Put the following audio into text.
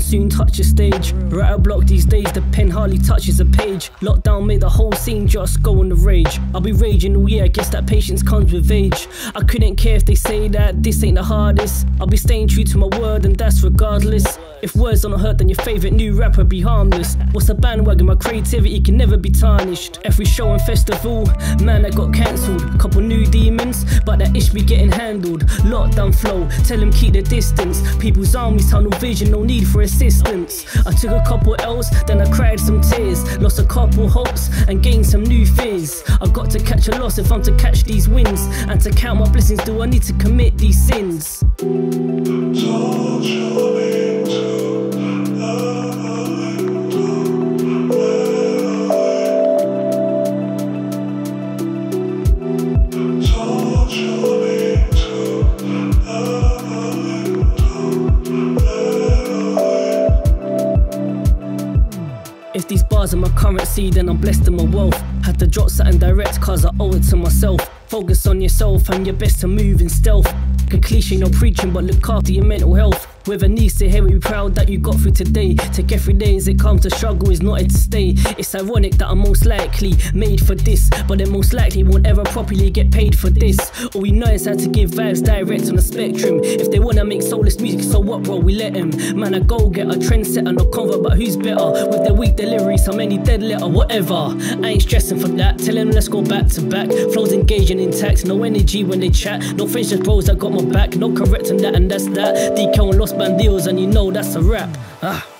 Soon touch a stage. Writer block these days, the pen hardly touches a page. Lockdown made the whole scene just go on the rage. I'll be raging all year, I guess that patience comes with age. I couldn't care if they say that this ain't the hardest. I'll be staying true to my word and that's regardless. If words don't hurt, then your favourite new rapper be harmless. What's a bandwagon? My creativity can never be tarnished. Every show and festival, man, that got cancelled. Couple new demons, but that ish be getting handled. Lockdown flow, tell him keep the distance. People's armies, tunnel vision, no need for assistance. I took a couple L's, then I cried some tears. Lost a couple hopes and gained some new fears. I've got to catch a loss if I'm to catch these wins. And to count my blessings, do I need to commit these sins? If these bars are my currency, then I'm blessed in my wealth. Had to drop something direct, cause I owe it to myself. Focus on yourself and your best to move in stealth. A cliche, no preaching, but look after your mental health. With a niece to hear it, be proud that you got through today. Take every day as it comes, to struggle is not here to stay. It's ironic that I'm most likely made for this, but then most likely won't ever properly get paid for this. All we know is how to give vibes direct on the spectrum. If they wanna make soulless music, so what bro, we let them. Man a goal getter, trendsetter, no convert, but who's better? With their weak delivery, so many dead letter, whatever. I ain't stressing for that, tell them let's go back to back. Flows engaging intact, no energy when they chat. No friendship bros that got my back, no correcting that and that's that. DK and lost man deals and you know that's a wrap.